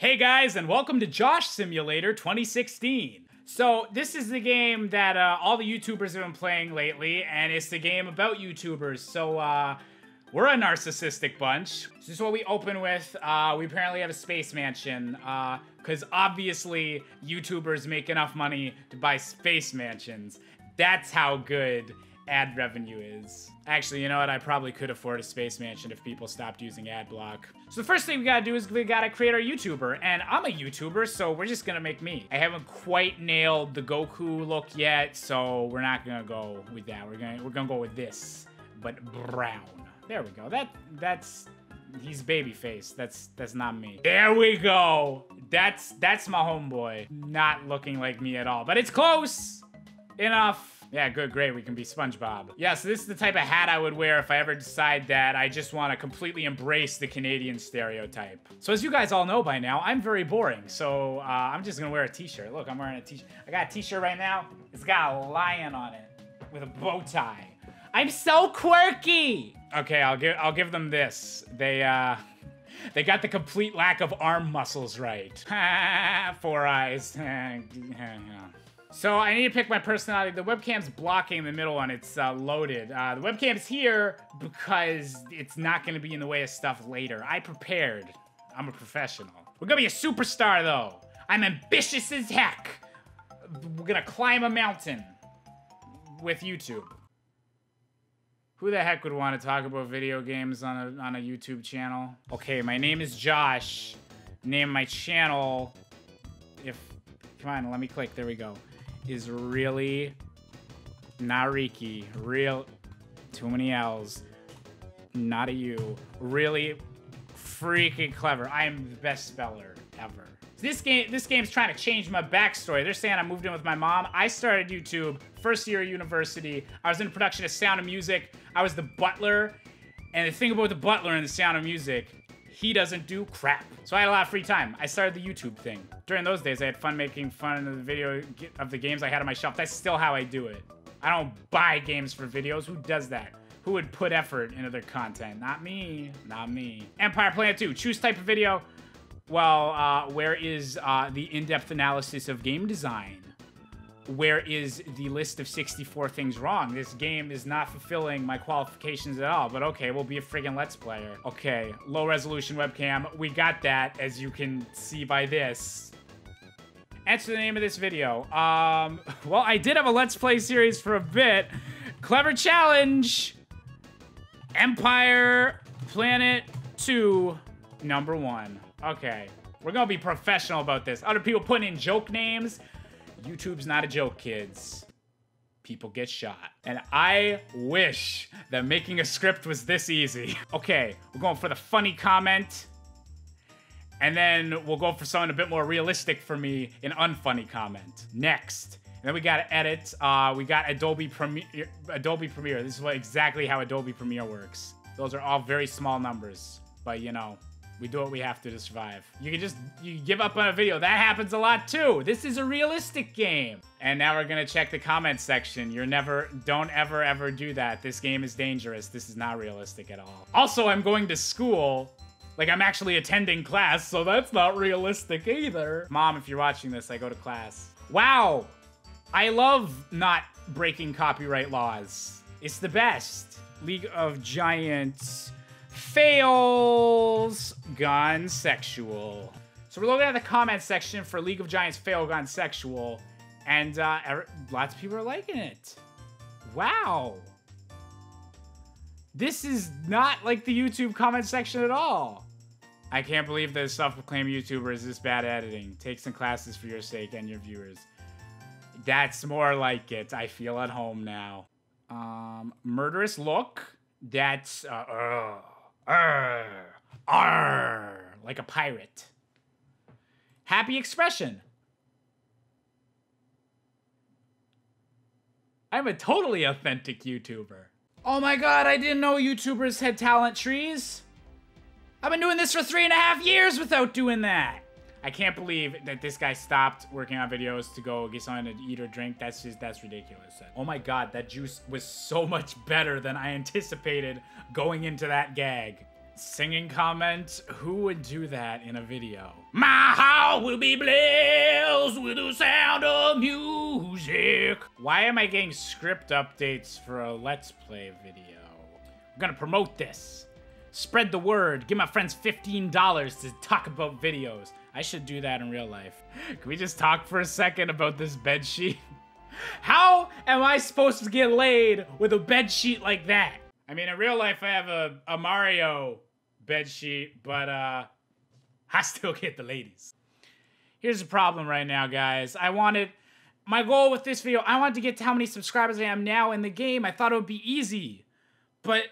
Hey guys, and welcome to Josh Simulator 2016. So this is the game that all the YouTubers have been playing lately, and it's the game about YouTubers. So we're a narcissistic bunch. This is what we open with. We apparently have a space mansion, because obviously YouTubers make enough money to buy space mansions. That's how good ad revenue is. Actually, you know what? I probably could afford a space mansion if people stopped using ad block. So the first thing we gotta do is we gotta create our YouTuber, and I'm a YouTuber, so we're just gonna make me. I haven't quite nailed the Goku look yet, so we're not gonna go with that. We're gonna go with this, but brown. There we go. He's babyface. That's not me. There we go. That's my homeboy. Not looking like me at all, but it's close enough. Yeah, good, great, we can be SpongeBob. Yeah, so this is the type of hat I would wear if I ever decide that I just want to completely embrace the Canadian stereotype. So as you guys all know by now, I'm very boring, so I'm just gonna wear a t-shirt. Look, I'm wearing a t-shirt. I got a t-shirt right now. It's got a lion on it with a bow tie. I'm so quirky! Okay, I'll give them this. They got the complete lack of arm muscles right. Four eyes. So I need to pick my personality. The webcam's blocking the middle one. It's loaded. The webcam's here because it's not going to be in the way of stuff later. I prepared. I'm a professional. We're going to be a superstar, though. I'm ambitious as heck. We're going to climb a mountain with YouTube. Who the heck would want to talk about video games on a YouTube channel? Okay, my name is Josh. Name my channel. Come on, let me click. There we go. Is really Nariki, real, too many L's, not a U, really freaking clever. I am the best speller ever. This game's trying to change my backstory. They're saying I moved in with my mom. I started YouTube, first year of university. I was in production of Sound of Music. I was the butler. And the thing about the butler in the Sound of Music, he doesn't do crap. So I had a lot of free time. I started the YouTube thing. During those days, I had fun making fun of the video of the games I had on my shelf. That's still how I do it. I don't buy games for videos. Who does that? Who would put effort into their content? Not me. Not me. Empire Planet 2. Choose type of video. Well, where is the in-depth analysis of game design? Where is the list of 64 things wrong? This game is not fulfilling my qualifications at all, but okay, we'll be a friggin' Let's Player. Okay, low resolution webcam. We got that, as you can see by this. Answer the name of this video. Well, I did have a Let's Play series for a bit. Clever challenge. Empire Planet 2, number 1. Okay, we're gonna be professional about this. Other people putting in joke names. YouTube's not a joke, kids. People get shot. And I wish that making a script was this easy. Okay, we're going for the funny comment. And then we'll go for something a bit more realistic for me, an unfunny comment. Next. And then we gotta edit. We got Adobe Premiere. This is exactly how Adobe Premiere works. Those are all very small numbers, but you know. We do what we have to survive. You give up on a video. That happens a lot too. This is a realistic game. And now we're gonna check the comment section. Don't ever, ever do that. This game is dangerous. This is not realistic at all. Also, I'm going to school. Like, I'm actually attending class, so that's not realistic either. Mom, if you're watching this, I go to class. Wow, I love not breaking copyright laws. It's the best. League of Giants. Fails gone sexual. So we're looking at the comment section for League of Giants fail gone sexual, and lots of people are liking it. Wow, this is not like the YouTube comment section at all. I can't believe that a self-proclaimed YouTuber is this bad at editing. Take some classes for your sake and your viewers. That's more like it. I feel at home now. Murderous look. That's like a pirate. Happy expression. I'm a totally authentic YouTuber. Oh my God, I didn't know YouTubers had talent trees. I've been doing this for 3.5 years without doing that. I can't believe that this guy stopped working on videos to go get something to eat or drink. That's ridiculous. Oh my God, that juice was so much better than I anticipated going into that gag. singing comment. Who would do that in a video? My heart will be blessed with the sound of music. Why am I getting script updates for a Let's Play video? I'm gonna promote this. Spread the word. Give my friends $15 to talk about videos. I should do that in real life. Can we just talk for a second about this bed sheet? How am I supposed to get laid with a bed sheet like that? I mean, in real life, I have a Mario bed sheet, but I still get the ladies. Here's the problem right now, guys. My goal with this video, I wanted to get to how many subscribers I am now in the game. I thought it would be easy, but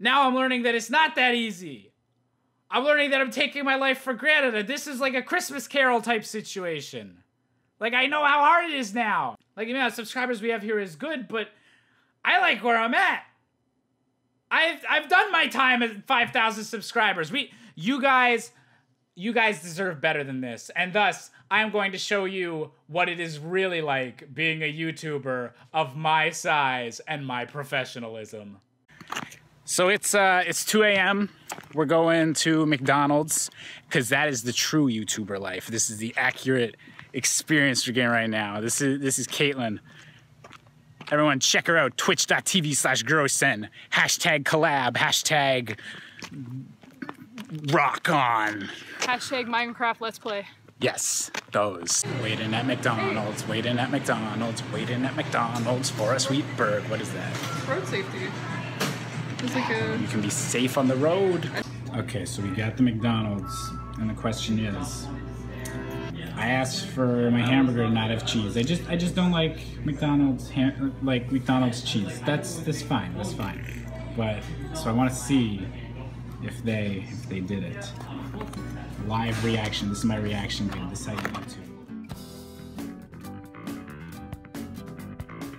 now I'm learning that it's not that easy. I'm learning that I'm taking my life for granted. This is like a Christmas Carol type situation. Like, I know how hard it is now. Like, you know, the subscribers we have here is good, but I like where I'm at. I've done my time at 5,000 subscribers. You guys deserve better than this. And thus, I'm going to show you what it is really like being a YouTuber of my size and my professionalism. So it's 2 a.m. We're going to McDonald's because that is the true YouTuber life. This is the accurate experience you're getting right now. This is Caitlin. Everyone check her out, twitch.tv/growsen, hashtag collab, hashtag rock on. Hashtag Minecraft Let's Play. Yes, those. Waiting at McDonald's, waiting at McDonald's, waiting at McDonald's for a sweet bird. What is that? Road safety. It's like a... You can be safe on the road. Okay, so we got the McDonald's, and the question is, I asked for my hamburger to not have cheese. I just don't like McDonald's cheese. That's fine. But so I want to see if they did it. Live reaction. This is my reaction video. This is how you do it.